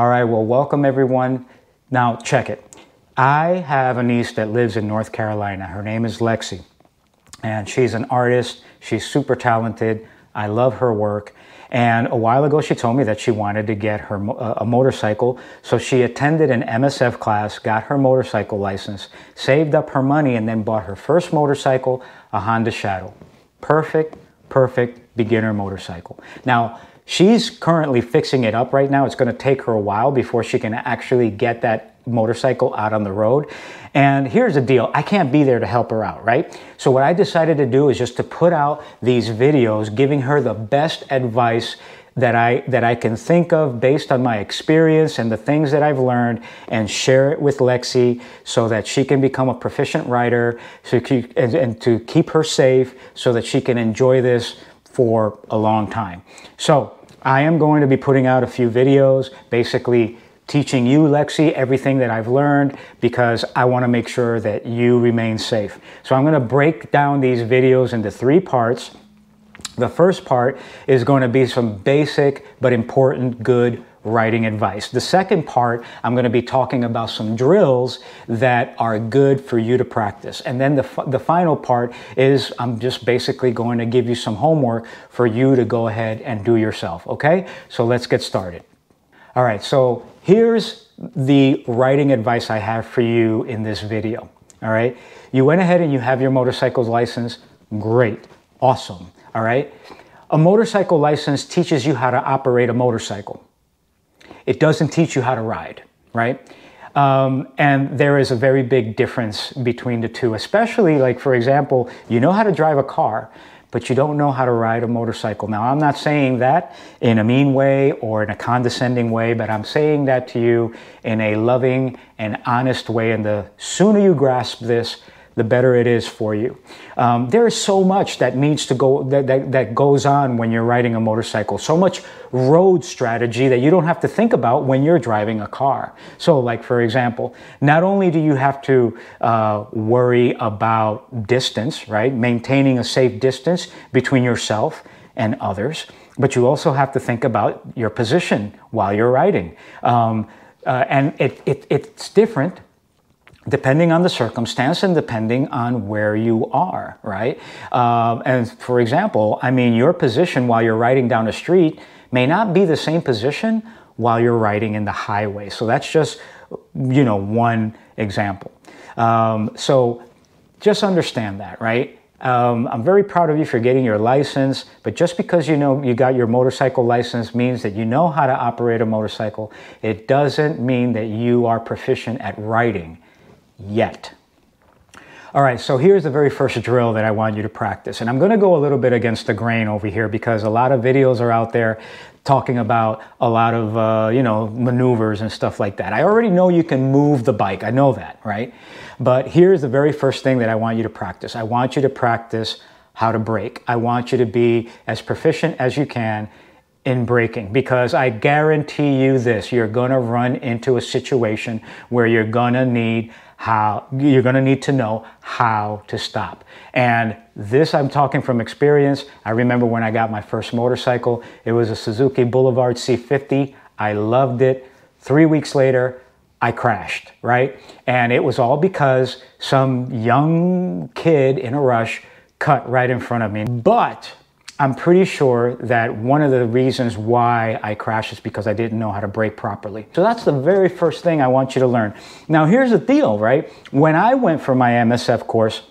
All right, well, welcome everyone. Now check it. I have a niece that lives in North Carolina. Her name is Lexi, and she's an artist. She's super talented. I love her work. And a while ago, she told me that she wanted to get her a motorcycle. So she attended an MSF class, got her motorcycle license, saved up her money, and then bought her first motorcycle, a Honda Shadow. Perfect, perfect beginner motorcycle. Now, she's currently fixing it up right now. It's going to take her a while before she can actually get that motorcycle out on the road. And here's the deal. I can't be there to help her out, right? So what I decided to do is just to put out these videos giving her the best advice that I can think of based on my experience and the things that I've learned, and share it with Lexi so that she can become a proficient rider, and to keep her safe so that she can enjoy this for a long time. So I am going to be putting out a few videos basically teaching you, Lexi, everything that I've learned, because I want to make sure that you remain safe. So I'm going to break down these videos into three parts. The first part is going to be some basic but important good riding advice. The second part, I'm going to be talking about some drills that are good for you to practice. And then the final part is I'm just basically going to give you some homework for you to go ahead and do yourself. Okay, so let's get started. All right, so here's the riding advice I have for you in this video. All right, you went ahead and you have your motorcycle's license. Great, awesome. All right, a motorcycle license teaches you how to operate a motorcycle. It doesn't teach you how to ride, right? And there is a very big difference between the two, especially, like, for example, you know how to drive a car, but you don't know how to ride a motorcycle. Now, I'm not saying that in a mean way or in a condescending way, but I'm saying that to you in a loving and honest way. And the sooner you grasp this, the better it is for you. There is so much that needs to go that goes on when you're riding a motorcycle. So much road strategy that you don't have to think about when you're driving a car. So, like, for example, not only do you have to worry about distance, right? Maintaining a safe distance between yourself and others, but you also have to think about your position while you're riding. And it's different depending on the circumstance and depending on where you are, right? And for example, I mean, your position while you're riding down the street may not be the same position while you're riding in the highway. So that's just, you know, one example. So just understand that, right? I'm very proud of you for getting your license, but just because you know you got your motorcycle license means that you know how to operate a motorcycle. It doesn't mean that you are proficient at riding yet. All right, so here's the very first drill that I want you to practice. And I'm going to go a little bit against the grain over here, because a lot of videos are out there talking about a lot of, you know, maneuvers and stuff like that. I already know you can move the bike. I know that, right? But here's the very first thing that I want you to practice. I want you to practice how to brake. I want you to be as proficient as you can in braking, because I guarantee you this, you're going to run into a situation where you're going to need to know how to stop. And this, I'm talking from experience. I remember when I got my first motorcycle, it was a Suzuki Boulevard C50. I loved it. 3 weeks later, I crashed, right? And it was all because some young kid in a rush cut right in front of me. But I'm pretty sure that one of the reasons why I crashed is because I didn't know how to brake properly. So that's the very first thing I want you to learn. Now, here's the deal, right? When I went for my MSF course,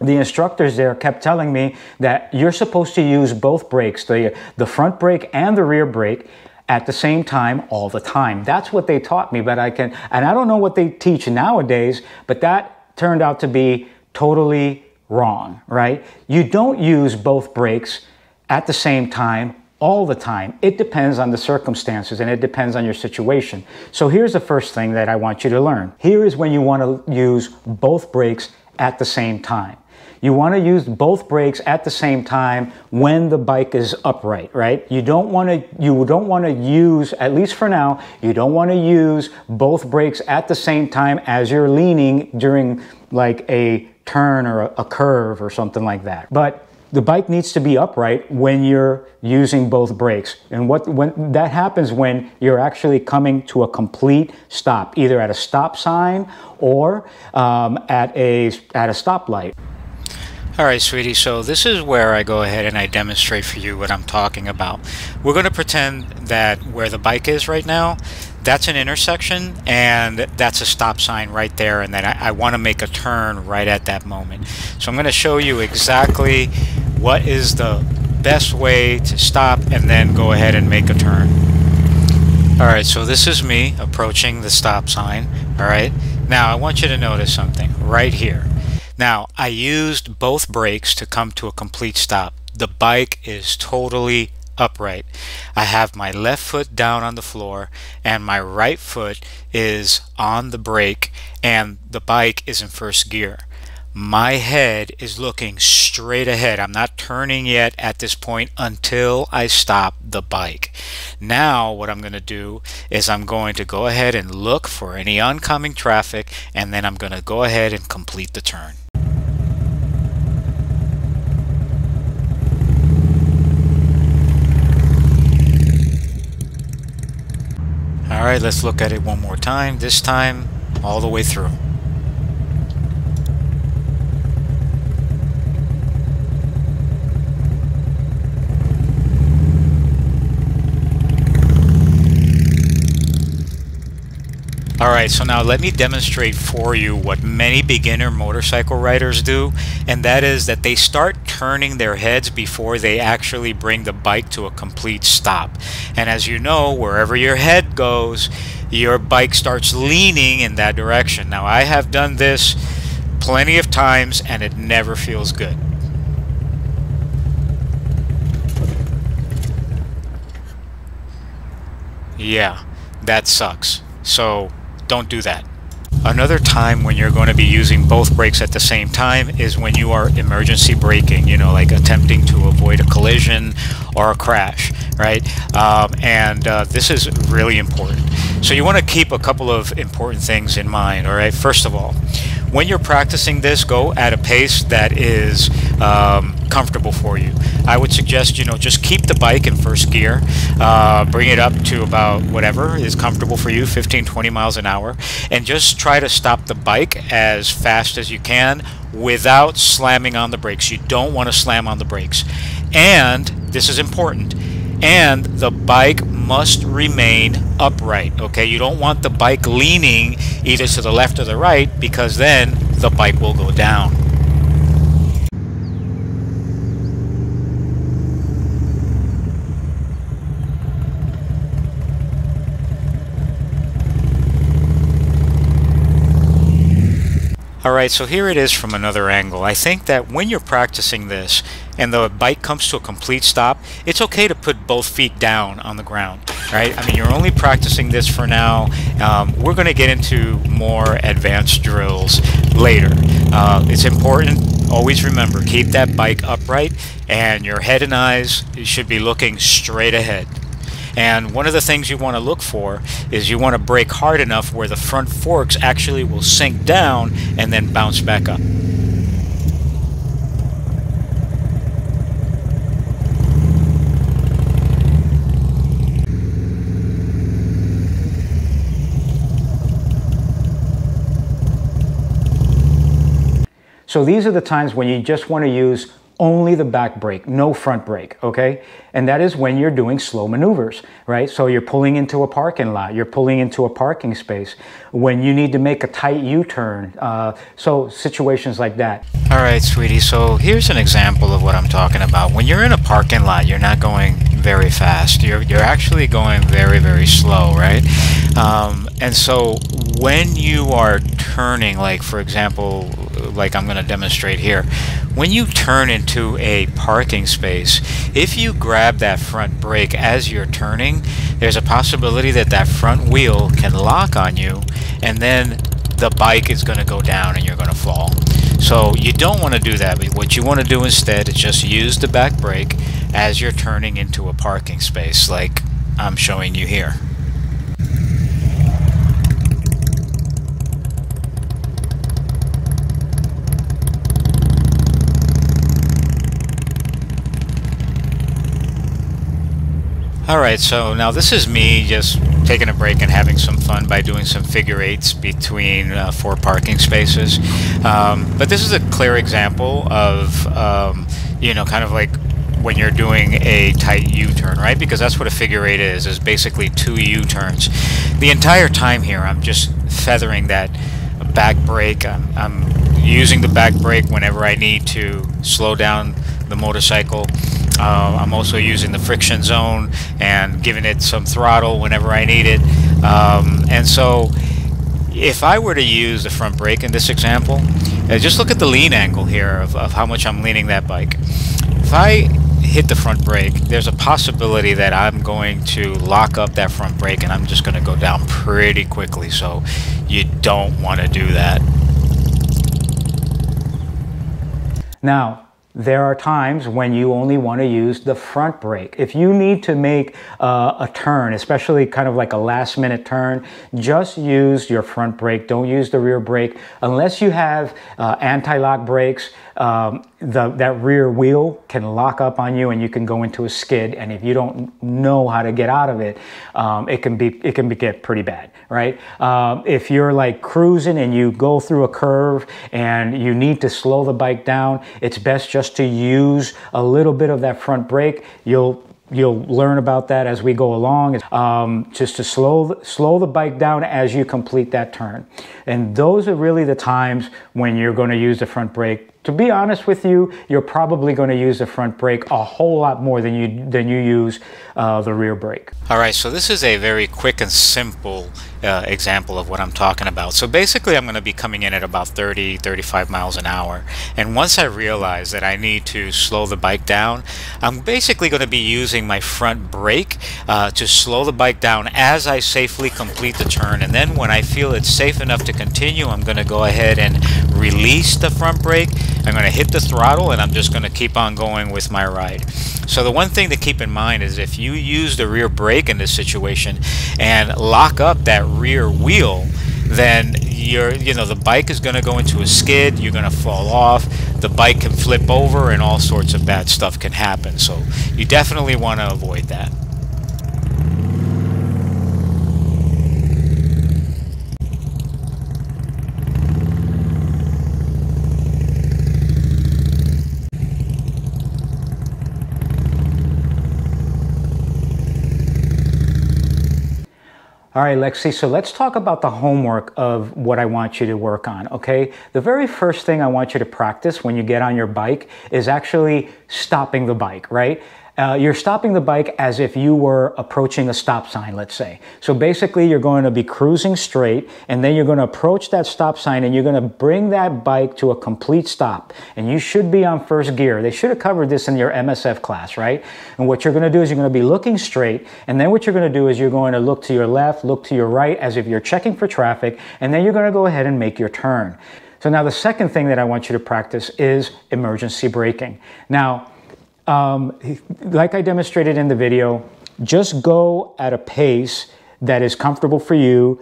the instructors there kept telling me that you're supposed to use both brakes, the front brake and the rear brake, at the same time, all the time. That's what they taught me, but I don't know what they teach nowadays, but that turned out to be totally wrong, right? You don't use both brakes at the same time, all the time. It depends on the circumstances and it depends on your situation. So here's the first thing that I want you to learn. Here is when you want to use both brakes at the same time. You want to use both brakes at the same time when the bike is upright, right? You don't want to use, at least for now, you don't want to use both brakes at the same time as you're leaning during like a turn or a curve or something like that. But the bike needs to be upright when you're using both brakes. And when that happens, when you're actually coming to a complete stop, either at a stop sign or at a stoplight. All right, sweetie, so this is where I go ahead and I demonstrate for you what I'm talking about. We're going to pretend that where the bike is right now, that's an intersection and that's a stop sign right there, and then I want to make a turn right at that moment. So I'm going to show you exactly what is the best way to stop and then go ahead and make a turn. All right, so this is me approaching the stop sign. All right, now I want you to notice something right here. Now I used both brakes to come to a complete stop. The bike is totally upright. I have my left foot down on the floor and my right foot is on the brake, and the bike is in first gear. My head is looking straight ahead. I'm not turning yet at this point until I stop the bike. Now what I'm going to do is I'm going to go ahead and look for any oncoming traffic, and then I'm going to go ahead and complete the turn. All right, let's look at it one more time, this time all the way through. All right, so now let me demonstrate for you what many beginner motorcycle riders do, and that is that they start turning their heads before they actually bring the bike to a complete stop. And as you know, wherever your head goes, your bike starts leaning in that direction. Now, I have done this plenty of times and it never feels good. Yeah, that sucks. So don't do that. Another time when you're going to be using both brakes at the same time is when you are emergency braking, you know, like attempting to avoid a collision or a crash, right? This is really important. So you want to keep a couple of important things in mind, all right? First of all, when you're practicing this, go at a pace that is comfortable for you. I would suggest, you know, just keep the bike in first gear, bring it up to about whatever is comfortable for you, 15, 20 miles an hour, and just try to stop the bike as fast as you can without slamming on the brakes. You don't want to slam on the brakes. And this is important. And the bike must remain upright, okay? You don't want the bike leaning either to the left or the right, because then the bike will go down. Alright, so here it is from another angle. I think that when you're practicing this and the bike comes to a complete stop, it's okay to put both feet down on the ground, right? I mean, you're only practicing this for now. We're going to get into more advanced drills later. It's important, always remember, keep that bike upright and your head and eyes should be looking straight ahead. And one of the things you want to look for is you want to brake hard enough where the front forks actually will sink down and then bounce back up. So these are the times when you just want to use only the back brake, no front brake, okay? And that is when you're doing slow maneuvers, right? So you're pulling into a parking lot, you're pulling into a parking space, when you need to make a tight U-turn, so situations like that. All right, sweetie, so here's an example of what I'm talking about. When you're in a parking lot, you're not going very fast. You're actually going very, very slow, right? And so when you are turning, like for example, like I'm going to demonstrate here, when you turn into a parking space, if you grab that front brake as you're turning, there's a possibility that that front wheel can lock on you, and then the bike is going to go down and you're going to fall. So you don't want to do that. What you want to do instead is just use the back brake as you're turning into a parking space, like I'm showing you here. Alright, so now this is me just taking a break and having some fun by doing some figure eights between four parking spaces. But this is a clear example of, you know, kind of like when you're doing a tight U-turn, right? Because that's what a figure eight is basically two U-turns. The entire time here, I'm just feathering that back brake. I'm using the back brake whenever I need to slow down the motorcycle. I'm also using the friction zone and giving it some throttle whenever I need it. And so if I were to use the front brake in this example, just look at the lean angle here of how much I'm leaning that bike. If I hit the front brake, there's a possibility that I'm going to lock up that front brake and I'm just going to go down pretty quickly. So you don't want to do that. Now, there are times when you only want to use the front brake. If you need to make a turn, especially kind of like a last minute turn, just use your front brake. Don't use the rear brake. Unless you have anti-lock brakes, that rear wheel can lock up on you and you can go into a skid. And if you don't know how to get out of it, it can get pretty bad, right? If you're like cruising and you go through a curve and you need to slow the bike down, it's best just to use a little bit of that front brake. You'll learn about that as we go along, just to slow the bike down as you complete that turn. And those are really the times when you're going to use the front brake. To be honest with you, you're probably going to use the front brake a whole lot more than you use the rear brake. All right, so this is a very quick and simple example of what I'm talking about. So basically, I'm going to be coming in at about 30, 35 miles an hour. And once I realize that I need to slow the bike down, I'm basically going to be using my front brake to slow the bike down as I safely complete the turn. And then when I feel it's safe enough to continue, I'm going to go ahead and release the front brake. I'm going to hit the throttle and I'm just going to keep on going with my ride. So the one thing to keep in mind is if you use the rear brake in this situation and lock up that rear wheel, then the bike is going to go into a skid, you're going to fall off, the bike can flip over and all sorts of bad stuff can happen. So you definitely want to avoid that. All right, Lexi, so let's talk about the homework of what I want you to work on, okay? The very first thing I want you to practice when you get on your bike is actually stopping the bike, right? You're stopping the bike as if you were approaching a stop sign, let's say. So basically, you're going to be cruising straight, and then you're going to approach that stop sign, and you're going to bring that bike to a complete stop. And you should be on first gear. They should have covered this in your MSF class, right? And what you're going to do is you're going to be looking straight, and then what you're going to do is you're going to look to your left, look to your right, as if you're checking for traffic, and then you're going to go ahead and make your turn. So now the second thing that I want you to practice is emergency braking. Now, like I demonstrated in the video, just go at a pace that is comfortable for you,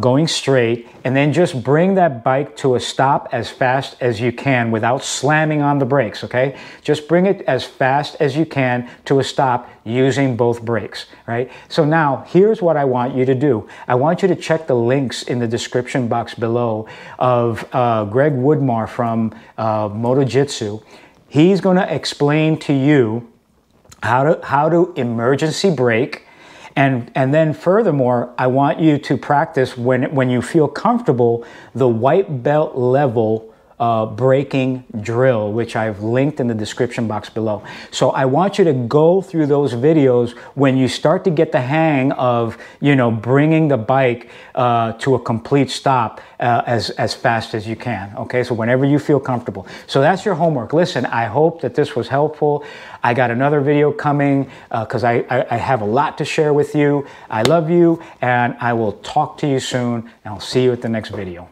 going straight, and then just bring that bike to a stop as fast as you can without slamming on the brakes, okay? Just bring it as fast as you can to a stop using both brakes, right? So now, here's what I want you to do. I want you to check the links in the description box below of Greg Woodmar from Motojitsu. He's going to explain to you how to emergency brake, and then furthermore, I want you to practice when you feel comfortable the white belt level braking drill, which I've linked in the description box below. So I want you to go through those videos when you start to get the hang of, you know, bringing the bike to a complete stop as fast as you can. Okay, so whenever you feel comfortable. So that's your homework. Listen, I hope that this was helpful. I got another video coming because I have a lot to share with you. I love you, and I will talk to you soon, and I'll see you at the next video.